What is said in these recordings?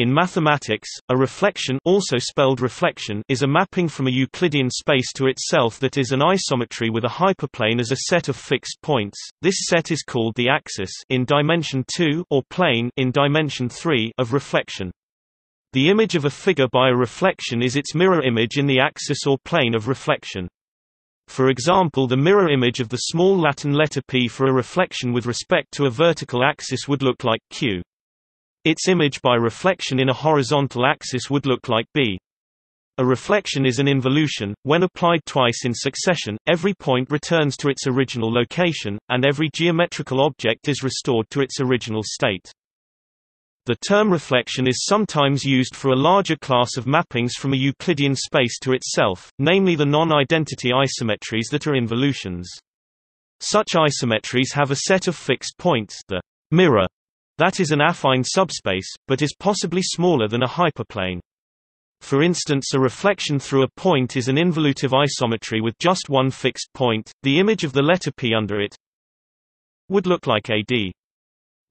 In mathematics, a reflection, also spelled reflection, is a mapping from a Euclidean space to itself that is an isometry with a hyperplane as a set of fixed points. This set is called the axis in dimension 2 or plane in dimension 3 of reflection. The image of a figure by a reflection is its mirror image in the axis or plane of reflection. For example, the mirror image of the small Latin letter P for a reflection with respect to a vertical axis would look like Q. Its image by reflection in a horizontal axis would look like B. A reflection is an involution. When applied twice in succession, every point returns to its original location, and every geometrical object is restored to its original state. The term reflection is sometimes used for a larger class of mappings from a Euclidean space to itself, namely the non-identity isometries that are involutions. Such isometries have a set of fixed points, the mirror, that is an affine subspace, but is possibly smaller than a hyperplane. For instance, a reflection through a point is an involutive isometry with just one fixed point. The image of the letter P under it would look like AD.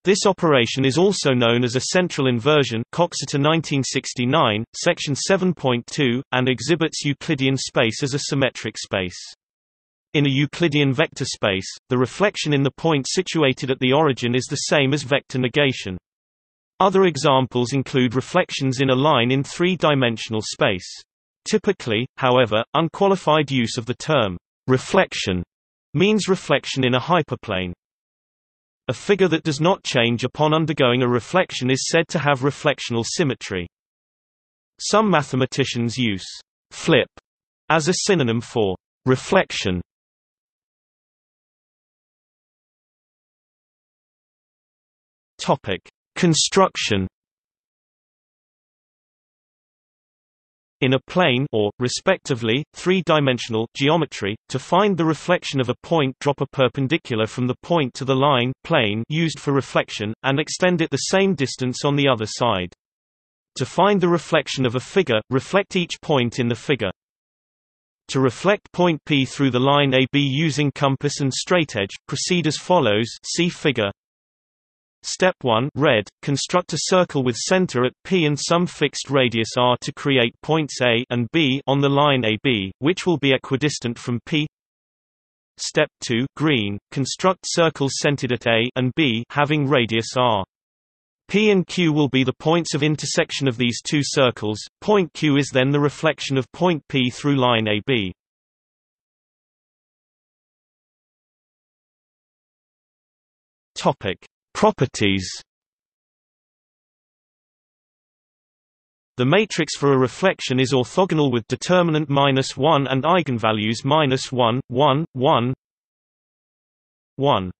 This operation is also known as a central inversion, Coxeter 1969, section 7.2, and exhibits Euclidean space as a symmetric space. In a Euclidean vector space, the reflection in the point situated at the origin is the same as vector negation. Other examples include reflections in a line in three-dimensional space. Typically, however, unqualified use of the term reflection means reflection in a hyperplane. A figure that does not change upon undergoing a reflection is said to have reflectional symmetry. Some mathematicians use flip as a synonym for reflection. Topic: construction. In a plane or, respectively, three-dimensional geometry, to find the reflection of a point, drop a perpendicular from the point to the line plane used for reflection, and extend it the same distance on the other side. To find the reflection of a figure, reflect each point in the figure. To reflect point P through the line AB using compass and straightedge, proceed as follows. See figure. Step 1, red, construct a circle with center at P and some fixed radius r to create points A and B on the line AB, which will be equidistant from P. Step 2, green, construct circles centered at A and B having radius r. P and Q will be the points of intersection of these two circles. Point Q is then the reflection of point P through line AB. Topic: properties. The matrix for a reflection is orthogonal with determinant -1 and eigenvalues (-1, 1, 1, 1).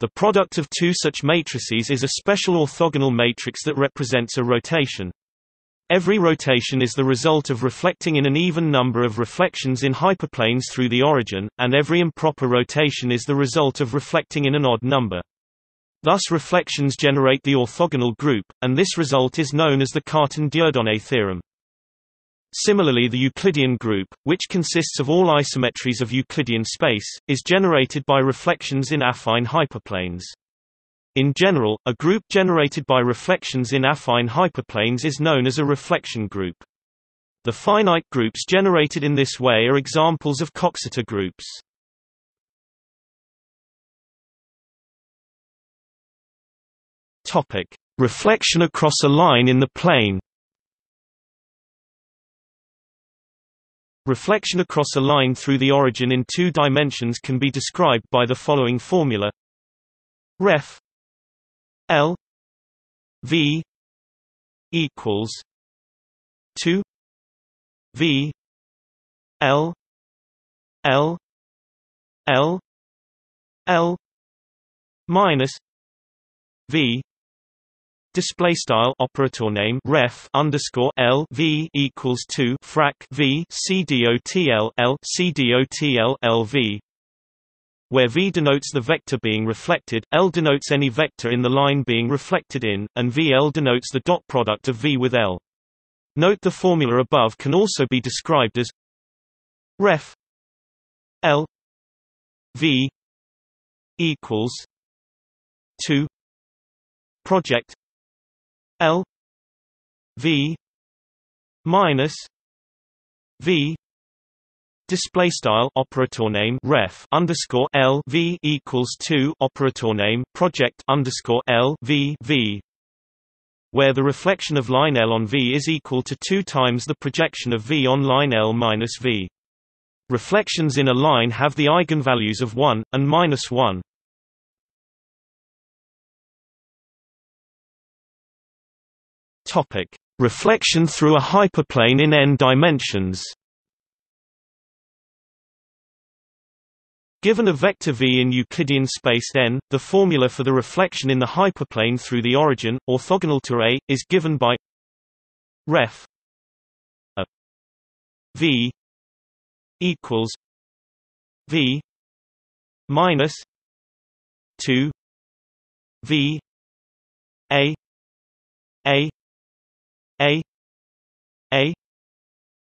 The product of two such matrices is a special orthogonal matrix that represents a rotation. Every rotation is the result of reflecting in an even number of reflections in hyperplanes through the origin, and every improper rotation is the result of reflecting in an odd number. Thus reflections generate the orthogonal group, and this result is known as the Cartan-Dieudonné theorem. Similarly, the Euclidean group, which consists of all isometries of Euclidean space, is generated by reflections in affine hyperplanes. In general, a group generated by reflections in affine hyperplanes is known as a reflection group. The finite groups generated in this way are examples of Coxeter groups. Topic: reflection across a line in the plane. Reflection across a line through the origin in two dimensions can be described by the following formula: ref L V equals 2 V L L L L minus V. Display style operator name ref underscore L V equals 2 frac V CDOTL L CDOTL L V, where V denotes the vector being reflected, L denotes any vector in the line being reflected in, and VL denotes the dot product of V with L. Note the formula above can also be described as ref L V equals 2 project L V minus V display style operator name ref underscore L V equals 2 operator name project underscore L V V, where the reflection of line L on V is equal to 2 times the projection of V on line L minus V. Reflections in a line have the eigenvalues of 1 and -1. Topic: reflection through a hyperplane in n dimensions. Given a vector V in Euclidean space n, the formula for the reflection in the hyperplane through the origin, orthogonal to A, is given by ref A V equals V minus 2 V A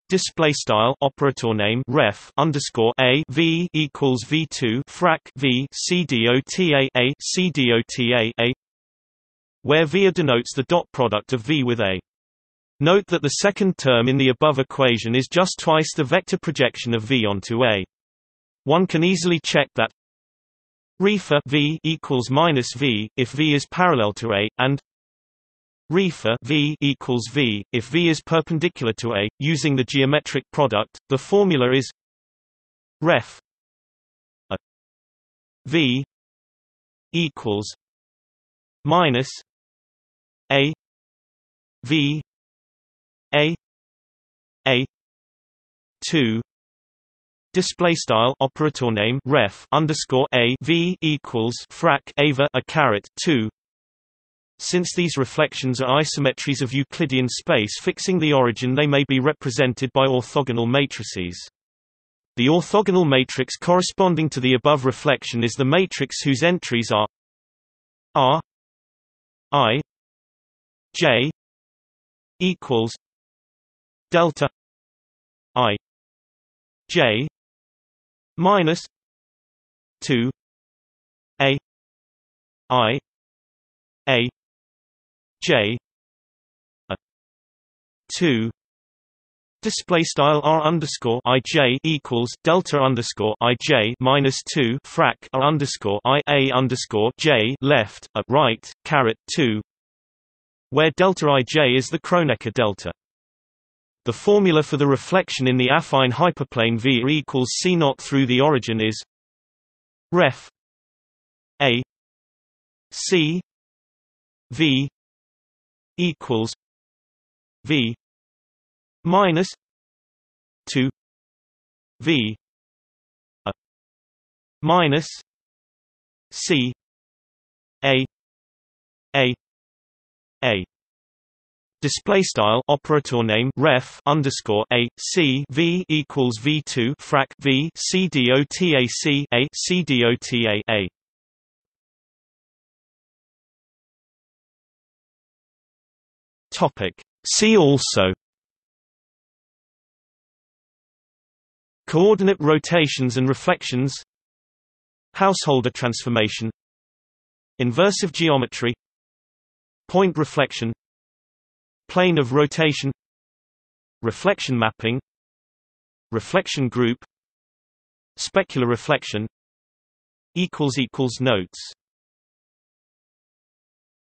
display style operator name ref underscore A V equals V2 frac V CDOTA A CDOTA A, where V denotes the dot product of V with A. Note that the second term in the above equation is just twice the vector projection of V onto A. One can easily check that refa V equals -V if V is parallel to A, and refa V equals V if V is perpendicular to A. Using the geometric product, the formula is ref A V equals minus A V A 2 display style operator name ref underscore A V equals frac ava a caret 2. Since these reflections are isometries of Euclidean space fixing the origin, they may be represented by orthogonal matrices. The orthogonal matrix corresponding to the above reflection is the matrix whose entries are R I J equals delta I J minus 2 A I A J A 2 display style R underscore I J equals delta underscore I J minus 2 frac R underscore I A underscore J left A right caret 2, where delta I J is the Kronecker delta. The formula for the reflection in the affine hyperplane V equals C naught through the origin is ref A C V equals V minus 2 V A minus C A display style operator name ref underscore A C V equals V2 frac V CDOTAC A CDOTA A. Topic: see also coordinate rotations and reflections, Householder transformation, inversive geometry, point reflection, plane of rotation, reflection mapping, reflection group, specular reflection. Notes